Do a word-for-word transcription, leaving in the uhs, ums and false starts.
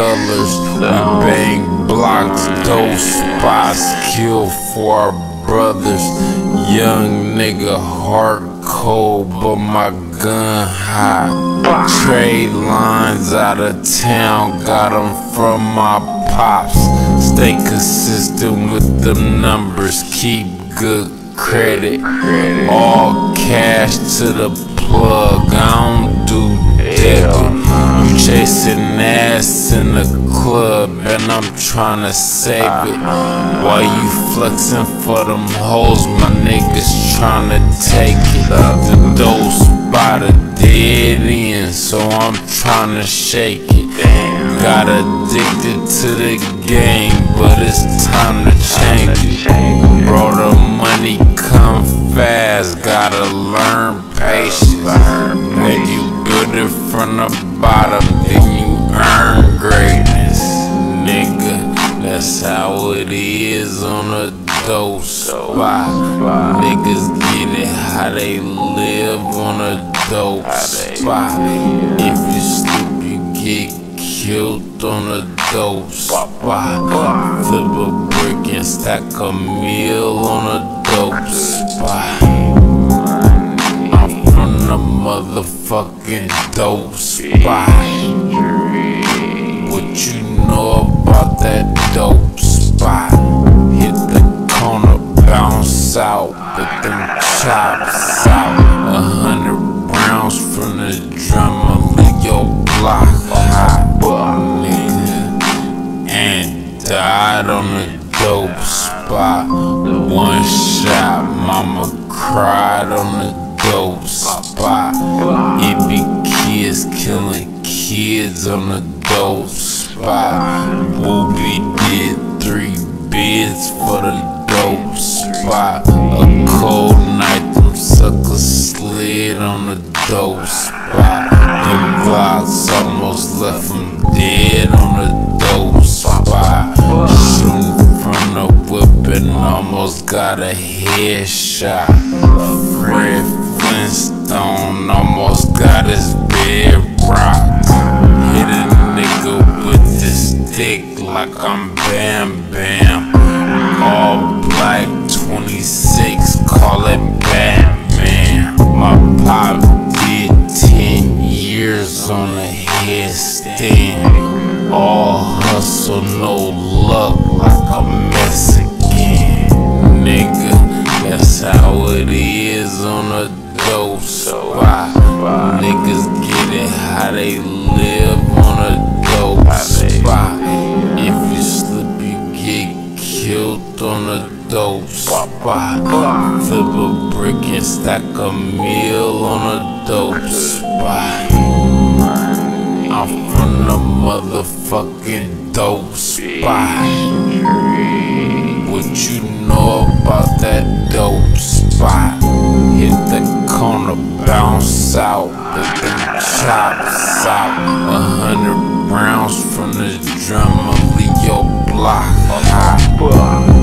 colors, bang blocks, dope spots, kill for our brothers. Young nigga, heart cold, but my gun hot. Trade lines out of town, got them from my pops. Stay consistent with them numbers, keep good credit. All cash to the plug, I don't do debt. You chasing ass in the club and I'm tryna save it. While you flexing for them hoes, my niggas tryna take it. The dope spot a dead end, so I'm tryna shake it. Got addicted to the game, but it's time to change it. Bro, the money come fast, gotta learn patience. When you build it from the bottom, then you earn greatness. Nigga, that's how it is on a dope spot. Niggas get it how they live on a dope spot. If you sleep, you get killed on a dope spot. Flip a brick and stack a meal on a dope spot. A motherfucking dope spot. What you know about that dope spot? Hit the corner, bounce out, put them chops out. A hundred rounds from the drummer, leave your block hot, nigga. And died on the dope spot. One shot, mama cried on the dope spot. It be kids killing kids on the dope spot. Whoopi did three bids for the dope spot. A cold night, them suckers slid on the dope spot. Them Glocks almost left them dead on the dope spot. Shooting from the whip and almost got a headshot. Fred Flintstone almost got his bed rocked. Hit a nigga with this stick like I'm Bam Bam. All black twenty-six, call it Batman. My pop did ten years on a headstand. All hustle, no luck, like a Mexican. Nigga, that's how it is on a dope spot. Niggas get it how they live on a dope spot. If you slip, you get killed on a dope spot. Flip a brick and stack a meal on a dope spot. I'm from the motherfucking dope spot. What you know about that dope spot? Hit the corner, bounce out, put them chops out. A hundred rounds from the drummer, leave your block hot.